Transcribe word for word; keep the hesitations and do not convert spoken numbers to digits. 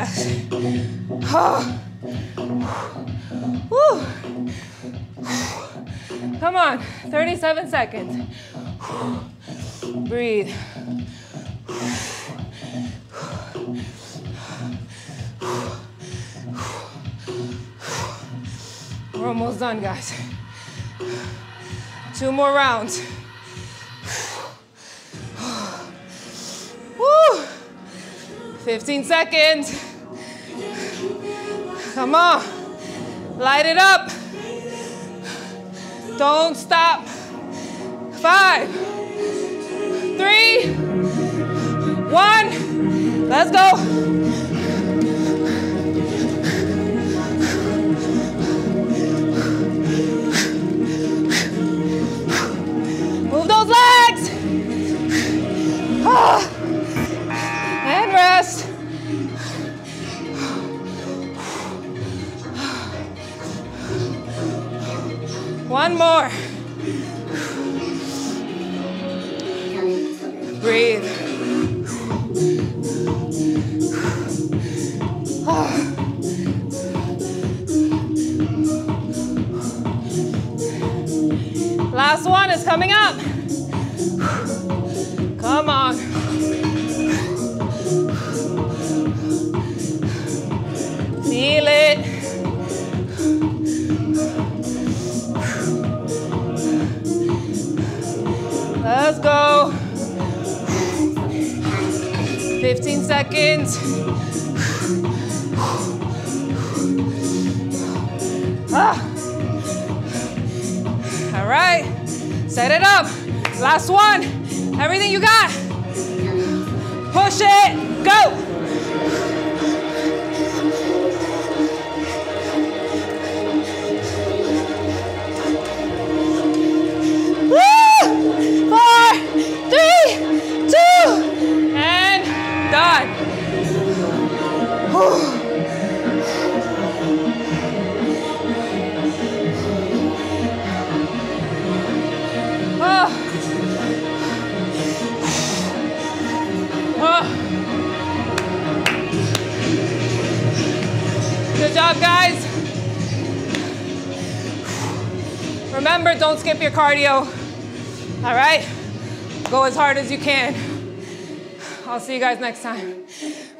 breath. Come on, thirty-seven seconds. Breathe. We're almost done, guys. Two more rounds. Woo! fifteen seconds. Come on. Light it up. Don't stop. Five, three, one. Let's go. And rest. One more. Breathe. Last one is coming up. Come on. Feel it. Let's go. fifteen seconds. Ah. All right. Set it up. Last one. Everything you got. Push it. Go. Woo! Four, three, two, and done. Oh. Good job, guys. Remember, don't skip your cardio. All right? Go as hard as you can. I'll see you guys next time.